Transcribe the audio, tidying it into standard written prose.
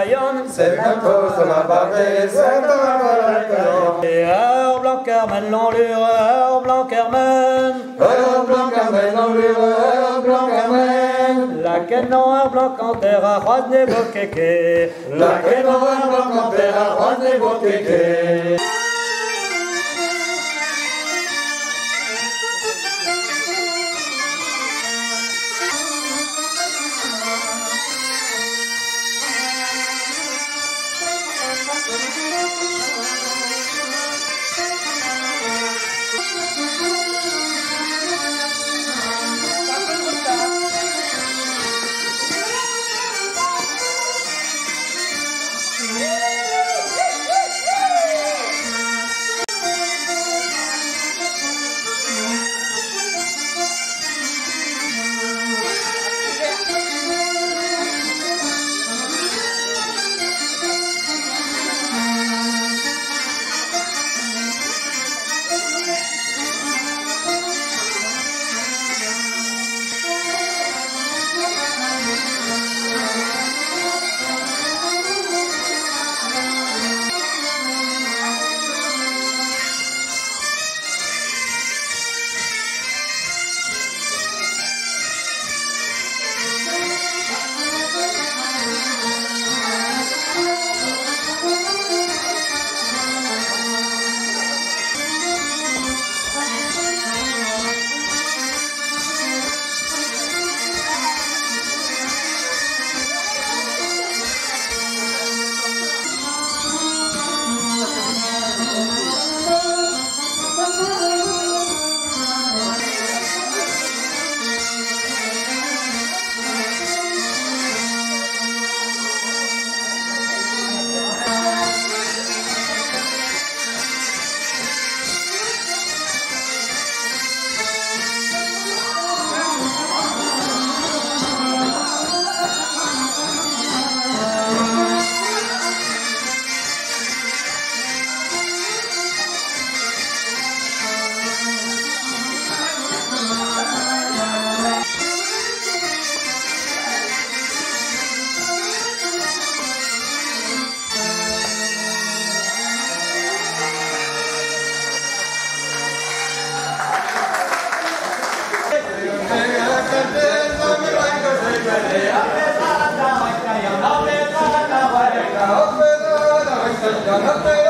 Bayonne, c'est bientôt sur la pavée, c'est dans la colonne. Et alors Blanc-Carmen l'enlure, alors Blanc-Carmen, alors Blanc-Carmen l'enlure, alors Blanc-Carmen. La quête noire Blanc-Cantera, Juan de Boqueque. La quête noire Blanc-Cantera, Juan de Boqueque. No, no, no.